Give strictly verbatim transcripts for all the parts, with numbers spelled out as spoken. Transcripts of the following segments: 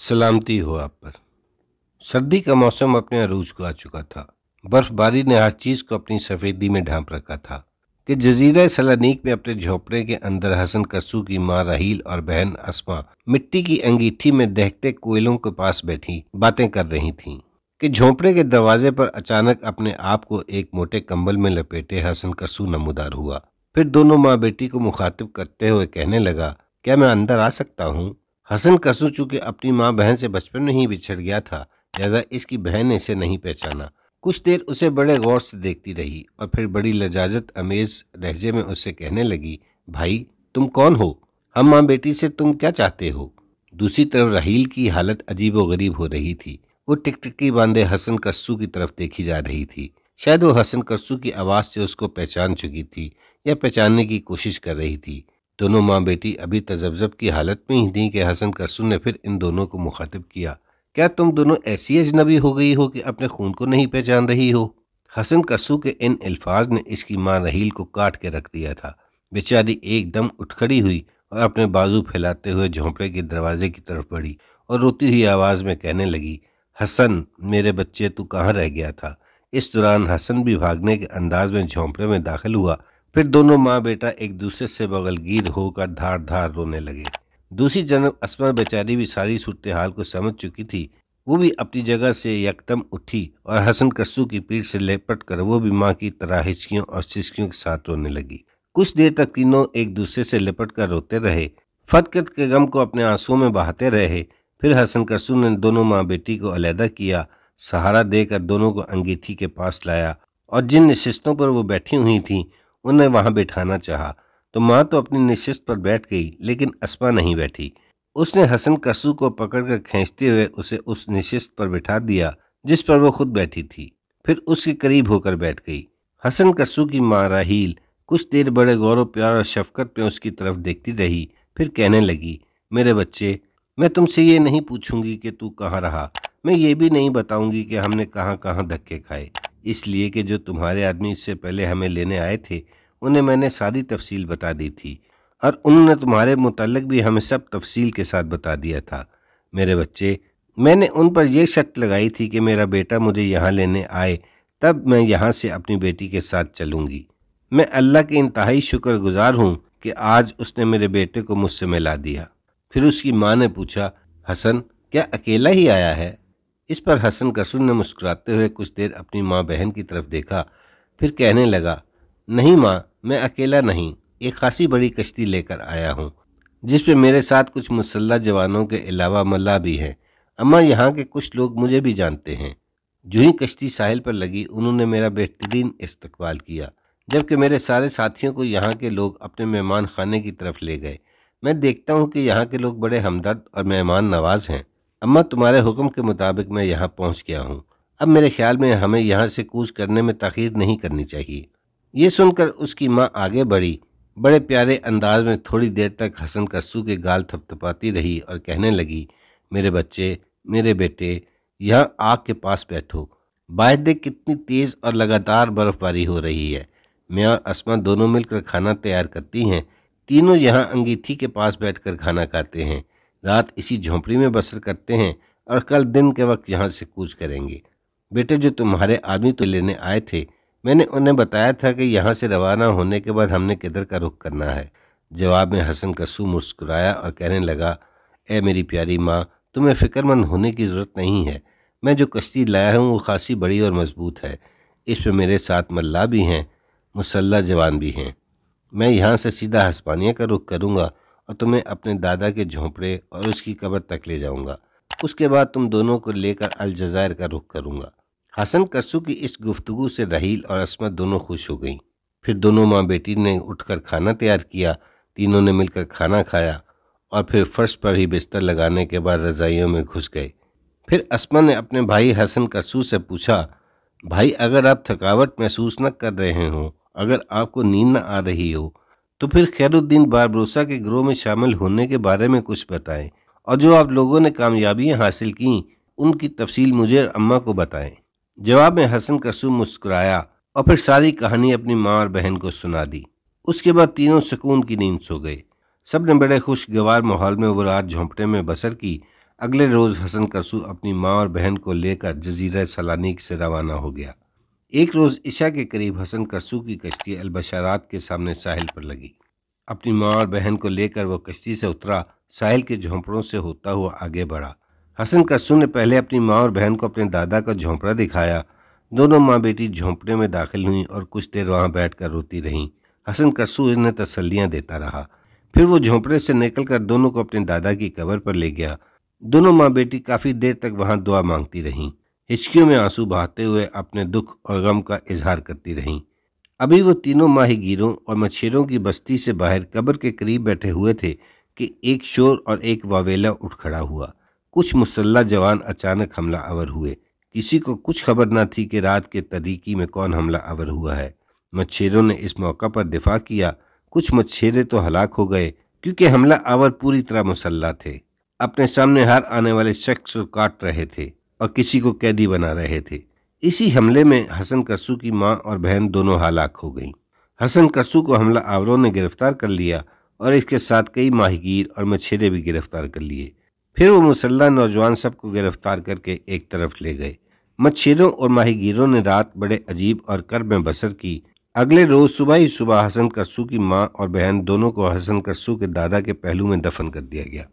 सलामती हो आप पर। सर्दी का मौसम अपने अरूज को आ चुका था। बर्फबारी ने हर चीज़ को अपनी सफ़ेदी में ढांप रखा था कि जजीरा सलानी में अपने झोपड़े के अंदर हसन करसू की माँ राहील और बहन अस्मा मिट्टी की अंगीठी में दहकते कोयलों के पास बैठी बातें कर रही थीं कि झोपड़े के दरवाजे पर अचानक अपने आप को एक मोटे कंबल में लपेटे हसन करसू नमोदार हुआ। फिर दोनों माँ बेटी को मुखातिब करते हुए कहने लगा, क्या मैं अंदर आ सकता हूँ? हसन करसू चूँकि अपनी माँ बहन से बचपन में ही बिछड़ गया था, लिहाजा इसकी बहन ने इसे नहीं पहचाना। कुछ देर उसे बड़े गौर से देखती रही और फिर बड़ी लजाजत अमेज लहजे में उससे कहने लगी, भाई तुम कौन हो? हम माँ बेटी से तुम क्या चाहते हो? दूसरी तरफ राहील की हालत अजीब व गरीब हो रही थी। वो टिकटिकी बांधे हसन करसू की तरफ देखी जा रही थी। शायद वो हसन करसू की आवाज़ से उसको पहचान चुकी थी या पहचानने की कोशिश कर रही थी। दोनों माँ बेटी अभी तजब्जब की हालत में ही थीं कि हसन करसू ने फिर इन दोनों को मुखातिब किया, क्या तुम दोनों ऐसी अजनबी हो गई हो कि अपने खून को नहीं पहचान रही हो? हसन करसू के इन अल्फाज ने इसकी माँ राहील को काट के रख दिया था। बेचारी एकदम उठ खड़ी हुई और अपने बाजू फैलाते हुए झोंपड़े के दरवाजे की तरफ बढ़ी और रोती हुई आवाज़ में कहने लगी, हसन मेरे बच्चे तू कहाँ रह गया था? इस दौरान हसन भी भागने के अंदाज में झोंपड़े में दाखिल हुआ। फिर दोनों माँ बेटा एक दूसरे से बगलगीर होकर धार धार रोने लगे। दूसरी जनब अस्मा बेचारी भी सारी सूरत हाल को समझ चुकी थी। वो भी अपनी जगह से यकदम उठी और हसन करसू की पीठ से लेपट कर वो भी माँ की तरह हिचकियों और सिसकियों के साथ रोने लगी। कुछ देर तक तीनों एक दूसरे से लिपट कर रोते रहे, फतकत के गम को अपने आंसुओं में बहाते रहे। फिर हसन करसू ने दोनों माँ बेटी को अलहदा किया, सहारा देकर दोनों को अंगीठी के पास लाया और जिन नशिस्तों पर वो बैठी हुई थीं उन्हें वहाँ बैठाना चाहा तो माँ तो अपनी निश्चित पर बैठ गई, लेकिन अस्मा नहीं बैठी। उसने हसन करसू को पकड़कर खींचते हुए उसे उस निश्चित पर बिठा दिया जिस पर वो खुद बैठी थी, फिर उसके करीब होकर बैठ गई। हसन करसू की माँ राहील कुछ देर बड़े गौरव प्यार और शफकत में उसकी तरफ देखती रही, फिर कहने लगी, मेरे बच्चे मैं तुमसे ये नहीं पूछूंगी कि तू कहाँ रहा, मैं ये भी नहीं बताऊँगी कि हमने कहाँ कहाँ धक्के खाए, इसलिए कि जो तुम्हारे आदमी इससे पहले हमें लेने आए थे उन्हें मैंने सारी तफसील बता दी थी और उन्होंने तुम्हारे मुतल्लिक़ भी हमें सब तफसील के साथ बता दिया था। मेरे बच्चे मैंने उन पर यह शर्त लगाई थी कि मेरा बेटा मुझे यहाँ लेने आए तब मैं यहाँ से अपनी बेटी के साथ चलूँगी। मैं अल्लाह के इंतहाई शुक्रगुजार हूँ कि आज उसने मेरे बेटे को मुझसे मिला दिया। फिर उसकी माँ ने पूछा, हसन क्या अकेला ही आया है? इस पर हसन करसू ने मुस्कुराते हुए कुछ देर अपनी माँ बहन की तरफ देखा, फिर कहने लगा, नहीं माँ मैं अकेला नहीं, एक खासी बड़ी कश्ती लेकर आया हूँ जिसपे मेरे साथ कुछ मुसल्ह जवानों के अलावा मल्ला भी हैं। अम्मा यहाँ के कुछ लोग मुझे भी जानते हैं। जो ही कश्ती साहिल पर लगी उन्होंने मेरा बेहतरीन इस्तकबाल किया, जबकि मेरे सारे साथियों को यहाँ के लोग अपने मेहमान खाने की तरफ ले गए। मैं देखता हूँ कि यहाँ के लोग बड़े हमदर्द और मेहमान नवाज हैं। अम्मा तुम्हारे हुक्म के मुताबिक मैं यहाँ पहुँच गया हूँ। अब मेरे ख्याल में हमें यहाँ से कूच करने में तखीर नहीं करनी चाहिए। ये सुनकर उसकी माँ आगे बढ़ी, बड़े प्यारे अंदाज में थोड़ी देर तक हसन करसू के गाल थपथपाती रही और कहने लगी, मेरे बच्चे मेरे बेटे यहाँ आग के पास बैठो। बाहर देख कितनी तेज़ और लगातार बर्फबारी हो रही है। मैं और अस्मा दोनों मिलकर खाना तैयार करती हैं। तीनों यहाँ अंगीठी के पास बैठकर खाना खाते हैं, रात इसी झोंपड़ी में बसर करते हैं और कल दिन के वक्त यहाँ से कूच करेंगे। बेटे जो तुम्हारे आदमी तो लेने आए थे, मैंने उन्हें बताया था कि यहाँ से रवाना होने के बाद हमने किधर का रुख करना है। जवाब में हसन करसू मुस्कुराया और कहने लगा, ए मेरी प्यारी माँ तुम्हें फ़िक्रमंद होने की ज़रूरत नहीं है। मैं जो कश्ती लाया हूँ वो खासी बड़ी और मजबूत है। इस पर मेरे साथ मल्ला भी हैं, मुसल्ला जवान भी हैं। मैं यहाँ से सीधा हस्पानिया का रुख करूँगा और तुम्हें अपने दादा के झोंपड़े और उसकी कब्र तक ले जाऊँगा। उसके बाद तुम दोनों को लेकर अलजज़ायर का रुख करूँगा। हसन करसू की इस गुफ्तगू से राहील और अस्मा दोनों खुश हो गईं। फिर दोनों माँ बेटी ने उठकर खाना तैयार किया। तीनों ने मिलकर खाना खाया और फिर फर्श पर ही बिस्तर लगाने के बाद रज़ाइयों में घुस गए। फिर अस्मा ने अपने भाई हसन करसू से पूछा, भाई अगर आप थकावट महसूस न कर रहे हों, अगर आपको नींद न आ रही हो तो फिर खैरुद्दीन बारबरोसा के ग्रोह में शामिल होने के बारे में कुछ बताएँ और जो आप लोगों ने कामयाबियाँ हासिल कीं उनकी तफसील मुझे और अम्मा को बताएँ। जवाब में हसन करसू मुस्कुराया और फिर सारी कहानी अपनी माँ और बहन को सुना दी। उसके बाद तीनों सुकून की नींद सो गए। सब ने बड़े खुशगवार माहौल में वो रात झोंपटे में बसर की। अगले रोज़ हसन करसू अपनी माँ और बहन को लेकर जजीरा सलानी से रवाना हो गया। एक रोज़ ईशा के करीब हसन करसू की कश्ती अल्बशारात के सामने साहिल पर लगी। अपनी माँ और बहन को लेकर वह कश्ती से उतरा, साहिल के झोंपड़ों से होता हुआ आगे बढ़ा। हसन करसू ने पहले अपनी माँ और बहन को अपने दादा का झोंपड़ा दिखाया। दोनों माँ बेटी झोंपड़े में दाखिल हुईं और कुछ देर वहाँ बैठकर रोती रहीं। हसन करसू इन्हें तसल्लियाँ देता रहा। फिर वो झोंपड़े से निकलकर दोनों को अपने दादा की कब्र पर ले गया। दोनों माँ बेटी काफ़ी देर तक वहाँ दुआ मांगती रहीं, हिचकियों में आंसू बहाते हुए अपने दुख और गम का इजहार करती रहीं। अभी वो तीनों माहीगीरों और मच्छरों की बस्ती से बाहर कब्र के करीब बैठे हुए थे कि एक शोर और एक वावेला उठ खड़ा हुआ। कुछ मुसल्ला जवान अचानक हमला आवर हुए। किसी को कुछ खबर न थी कि रात के तरीकी में कौन हमला आवर हुआ है। मच्छरों ने इस मौका पर दिफा किया। कुछ मच्छेरे तो हलाक हो गए क्योंकि हमला आवर पूरी तरह मुसल्ला थे, अपने सामने हर आने वाले शख्स को काट रहे थे और किसी को कैदी बना रहे थे। इसी हमले में हसन करसू की माँ और बहन दोनों हलाक हो गईं। हसन करसू को हमला आवरों ने गिरफ्तार कर लिया और इसके साथ कई माहीगीर और मच्छेरे भी गिरफ्तार कर लिए। फिर वो मुसल्ला नौजवान सबको गिरफ्तार करके एक तरफ ले गए। मच्छरों और माहीगीरों ने रात बड़े अजीब और कर्ब में बसर की। अगले रोज सुबह ही सुबह हसन करसू की माँ और बहन दोनों को हसन करसू के दादा के पहलू में दफन कर दिया गया।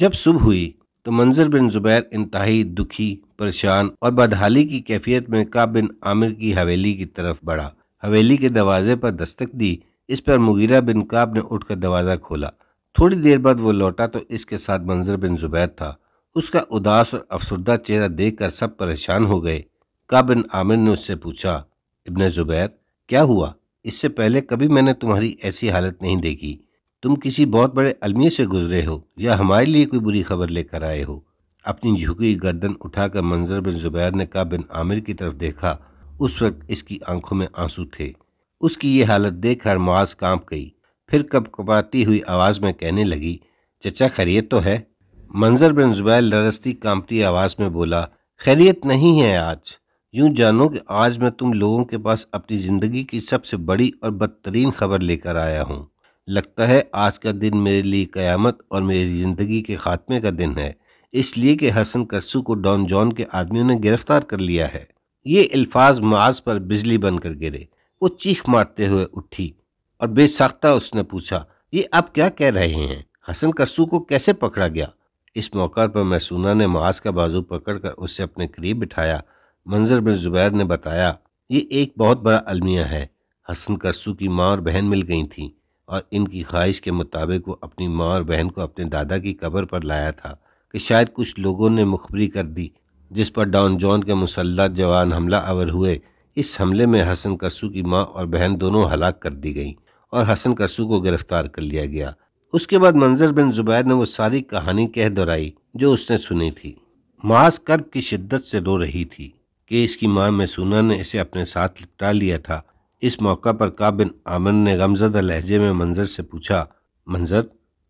जब सुबह हुई तो मंजर बिन जुबैर इंतहाई दुखी, परेशान और बदहाली की कैफियत में काब बिन आमिर की हवेली की तरफ बढ़ा। हवेली के दरवाजे पर दस्तक दी। इस पर मुगिरा बिन काब ने उठकर दरवाज़ा खोला। थोड़ी देर बाद वो लौटा तो इसके साथ मंजर बिन जुबैर था। उसका उदास और अफसरदा चेहरा देखकर सब परेशान हो गए। काब बिन आमिर ने उससे पूछा, इब्ने जुबैर क्या हुआ? इससे पहले कभी मैंने तुम्हारी ऐसी हालत नहीं देखी। तुम किसी बहुत बड़े अलमिये से गुजरे हो या हमारे लिए कोई बुरी खबर लेकर आए हो? अपनी झुकी गर्दन उठाकर मंजर बिन जुबैर ने काब बिन आमिर की तरफ देखा। उस वक्त इसकी आंखों में आंसू थे। उसकी ये हालत देखकर मुआज़ कांप गई। फिर कपकपाती हुई आवाज़ में कहने लगी, चचा खैरियत तो है? मंजर बिन जुबैर लरसती कांपती आवाज़ में बोला, खैरियत नहीं है आज। यूं जानो कि आज मैं तुम लोगों के पास अपनी ज़िंदगी की सबसे बड़ी और बदतरीन खबर लेकर आया हूं। लगता है आज का दिन मेरे लिए क़यामत और मेरी ज़िंदगी के ख़ात्मे का दिन है, इसलिए कि हसन करसू को डॉन जॉन के आदमियों ने गिरफ्तार कर लिया है। ये अल्फाज मुआज़ पर बिजली बनकर गिरे। वो चीख मारते हुए उठी और बेसाख्ता उसने पूछा, ये आप क्या कह रहे हैं? हसन करसू को कैसे पकड़ा गया? इस मौके पर मैसूना ने मुआज़ का बाजू पकड़कर उससे अपने करीब बिठाया। मंजर बिन जुबैर ने बताया, ये एक बहुत बड़ा अलमिया है। हसन करसू की माँ और बहन मिल गई थीं और इनकी ख्वाहिश के मुताबिक वो अपनी माँ और बहन को अपने दादा की कब्र पर लाया था कि शायद कुछ लोगों ने मुखबरी कर दी जिस पर डॉन जॉन के मुसल्ला जवान हमला आवर हुए। इस हमले में हसन करसू की माँ और बहन दोनों हलाक कर दी गईं और हसन करसू को गिरफ्तार कर लिया गया। उसके बाद मंजर बिन जुबैर ने वो सारी कहानी कह दोहराई जो उसने सुनी थी। मास कर्ब की शिद्दत से रो रही थी कि इसकी माँ मैसूना ने इसे अपने साथ लिपटा लिया था। इस मौका पर काब बिन आमिर ने गमजदा लहजे में मंजर से पूछा, मंजर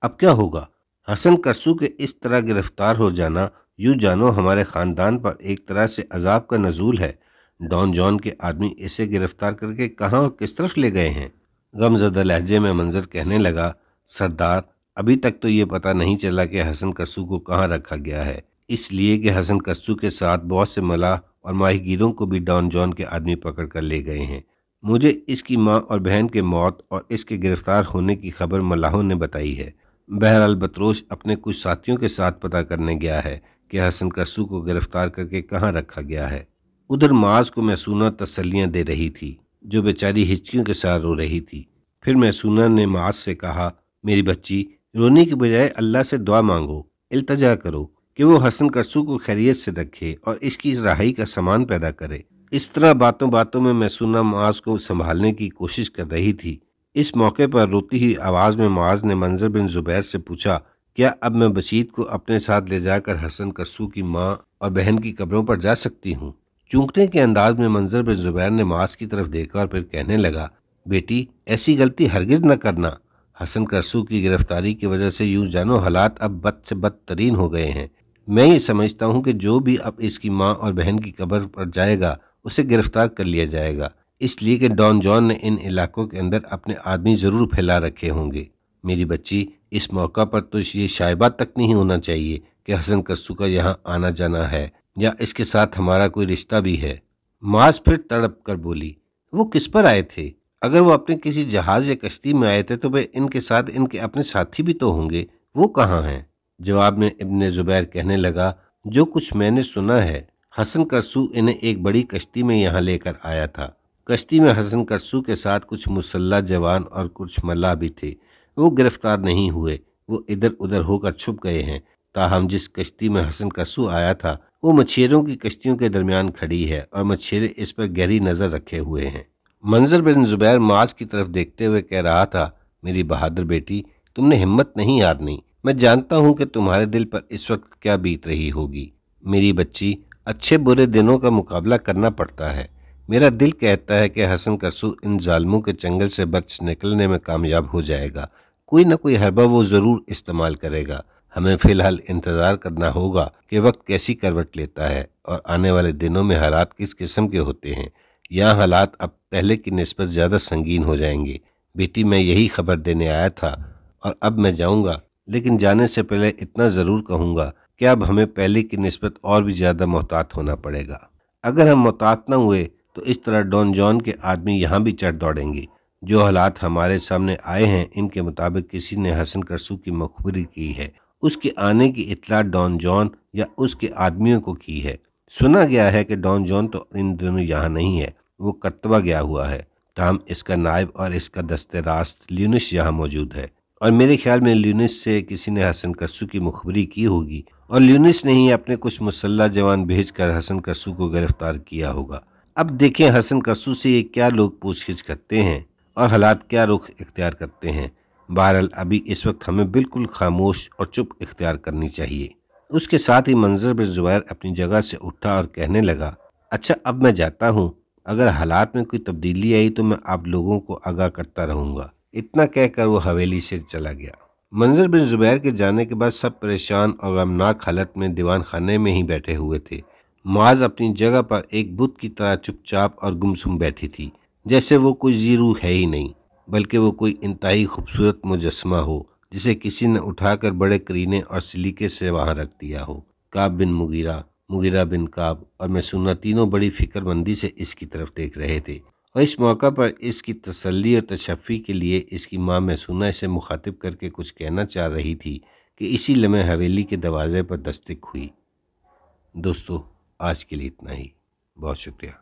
अब क्या होगा? हसन करसू के इस तरह गिरफ्तार हो जाना यूं जानो हमारे ख़ानदान पर एक तरह से अजाब का नजूल है। डॉन जॉन के आदमी इसे गिरफ्तार करके कहाँ और किस तरफ ले गए हैं? गमजदा लहजे में मंजर कहने लगा, सरदार अभी तक तो ये पता नहीं चला कि हसन करसू को कहाँ रखा गया है, इसलिए कि हसन करसू के साथ बहुत से मलाह और माहीगीरों को भी डॉन जॉन के आदमी पकड़ कर ले गए हैं। मुझे इसकी माँ और बहन के मौत और इसके गिरफ्तार होने की खबर मलाहों ने बताई है। बहरहाल बतरोश अपने कुछ साथियों के साथ पता करने गया है कि हसन करसू को गिरफ्तार करके कहाँ रखा गया है। उधर माज को मैसूना तसल्लियाँ दे रही थी जो बेचारी हिचकियों के साथ रो रही थी। फिर मैसूना ने माज से कहा, मेरी बच्ची, रोने के बजाय अल्लाह से दुआ मांगो, इल्तजा करो कि वो हसन करसू को खैरियत से रखे और इसकी रहाई का सामान पैदा करे। इस तरह बातों बातों में मैसूना मुआज़ को संभालने की कोशिश कर रही थी। इस मौके पर रोती हुई आवाज़ में मुआज़ ने मंजर बिन जुबैर से पूछा, क्या अब मैं बशीद को अपने साथ ले जाकर हसन करसू की माँ और बहन की कब्रों पर जा सकती हूँ? चूंकने के अंदाज में मंजर बिन जुबैर ने मुआज़ की तरफ देखा और फिर कहने लगा, बेटी ऐसी गलती हरगिज़ न करना। हसन करसू की गिरफ्तारी की वजह से यूं जानो हालात अब बद से बदतरीन हो गए हैं। मैं ये समझता हूँ कि जो भी अब इसकी माँ और बहन की कब्र पर जाएगा उसे गिरफ्तार कर लिया जाएगा, इसलिए कि डॉन जॉन ने इन इलाकों के अंदर अपने आदमी ज़रूर फैला रखे होंगे। मेरी बच्ची, इस मौका पर तो ये शायबा तक नहीं होना चाहिए कि हसन करसू का यहाँ आना जाना है या इसके साथ हमारा कोई रिश्ता भी है। मास फिर तड़प कर बोली, वो किस पर आए थे? अगर वो अपने किसी जहाज़ या कश्ती में आए थे तो वे इनके साथ इनके अपने साथी भी तो होंगे, वो कहाँ हैं? जवाब में इब्ने जुबैर कहने लगा, जो कुछ मैंने सुना है हसन करसू इन्हें एक बड़ी कश्ती में यहाँ लेकर आया था। कश्ती में हसन करसू के साथ कुछ मुसल्ला जवान और कुछ मल्लाह भी थे। वो गिरफ्तार नहीं हुए, वो इधर उधर होकर छुप गए हैं। ताहम जिस कश्ती में हसन करसू आया था वो मछेरों की कश्तियों के दरमियान खड़ी है और मछेरे इस पर गहरी नज़र रखे हुए हैं। मंजर बिन जुबैर माज की तरफ देखते हुए कह रहा था, मेरी बहादुर बेटी, तुमने हिम्मत नहीं हारनी। मैं जानता हूँ कि तुम्हारे दिल पर इस वक्त क्या बीत रही होगी। मेरी बच्ची, अच्छे बुरे दिनों का मुकाबला करना पड़ता है। मेरा दिल कहता है कि हसन करसू इन जालिमों के चंगल से बच निकलने में कामयाब हो जाएगा। कोई ना कोई हरबा वो ज़रूर इस्तेमाल करेगा। हमें फ़िलहाल इंतज़ार करना होगा कि वक्त कैसी करवट लेता है और आने वाले दिनों में हालात किस किस्म के होते हैं। यहाँ हालात अब पहले की निस्बत ज़्यादा संगीन हो जाएंगे। बेटी, मैं यही खबर देने आया था और अब मैं जाऊँगा, लेकिन जाने से पहले इतना ज़रूर कहूँगा कि अब हमें पहले की निस्बत और भी ज़्यादा मोहतात होना पड़ेगा। अगर हम मोहतात न हुए तो इस तरह डॉन जॉन के आदमी यहाँ भी चढ़ दौड़ेंगे। जो हालात हमारे सामने आए हैं इनके मुताबिक किसी ने हसन करसू की मखबरी की है। उसके आने की इतला डॉन जॉन या उसके आदमियों को की है। सुना गया है कि डॉन जॉन तो इन दोनों यहाँ नहीं है, वो कर्तवा गया हुआ है। ताहम इसका नायब और इसका दस्ते रास्त लियनुस यहाँ मौजूद है और मेरे ख्याल में लियनुस से किसी ने हसन करसू की मुखबरी की होगी और लियनुस ने ही अपने कुछ मुसल्ला जवान भेजकर हसन करसू को गिरफ्तार किया होगा। अब देखें हसन करसू से ये क्या लोग पूछगिछ करते हैं और हालात क्या रुख इख्तियार करते हैं। बहरहाल अभी इस वक्त हमें बिल्कुल खामोश और चुप इख्तियार करनी चाहिए। उसके साथ ही मंजर बिन जुबैर अपनी जगह से उठा और कहने लगा, अच्छा अब मैं जाता हूँ। अगर हालात में कोई तब्दीली आई तो मैं आप लोगों को आगाह करता रहूँगा। इतना कहकर वो हवेली से चला गया। मंजर बिन जुबैर के जाने के बाद सब परेशान और गमनाक हालत में दीवान खाने में ही बैठे हुए थे। माज अपनी जगह पर एक बुत की तरह चुपचाप और गुमसुम बैठी थी, जैसे वो कोई जीरू है ही नहीं, बल्कि वो कोई इंतहाई खूबसूरत मुजस्मा हो जिसे किसी ने उठाकर बड़े करीने और सलीके से वहाँ रख दिया हो। काब बिन मुगिरा, मुगिरा बिन काब और मैसूना तीनों बड़ी फिक्रमंदी से इसकी तरफ देख रहे थे और इस मौका पर इसकी तसल्ली और तशफ़ी के लिए इसकी माँ मैसूना इसे मुखातिब करके कुछ कहना चाह रही थी कि इसी लम्हे हवेली के दरवाजे पर दस्तक हुई। दोस्तों, आज के लिए इतना ही। बहुत शुक्रिया।